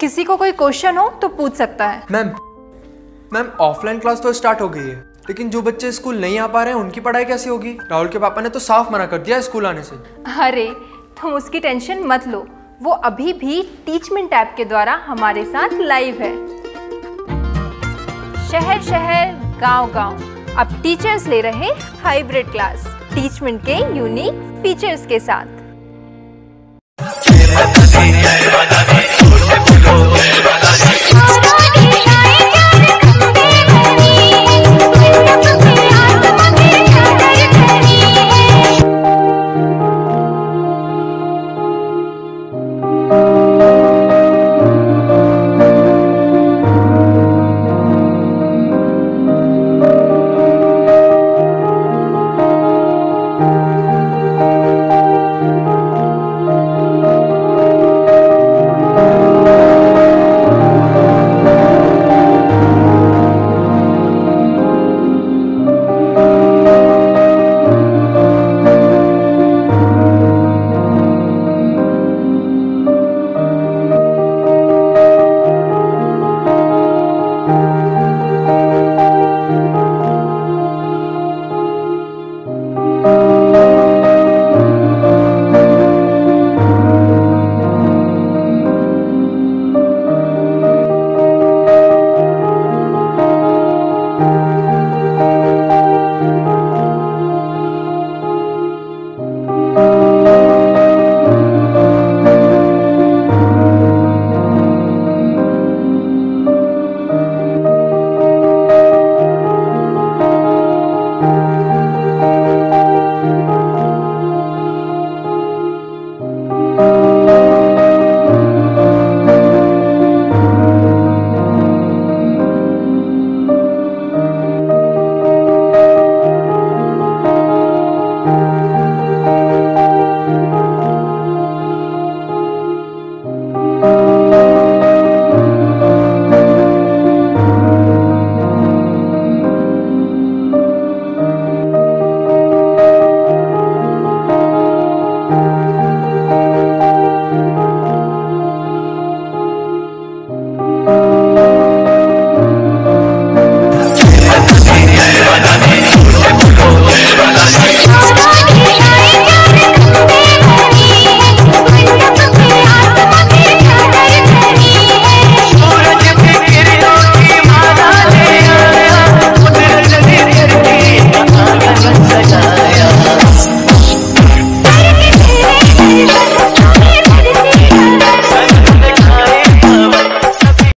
किसी को कोई क्वेश्चन हो तो पूछ सकता है। मैम ऑफलाइन क्लास तो स्टार्ट हो गई है, लेकिन जो बच्चे स्कूल नहीं आ पा रहे हैं उनकी पढ़ाई कैसी होगी? राहुल के पापा ने तो साफ मना कर दिया स्कूल आने से। अरे तुम उसकी टेंशन मत लो, वो अभी भी टीचमेंट ऐप के द्वारा हमारे साथ लाइव है। शहर शहर गांव गांव अब टीचर्स ले रहे हाइब्रिड क्लास टीचमेंट के यूनिक फीचर्स के साथ।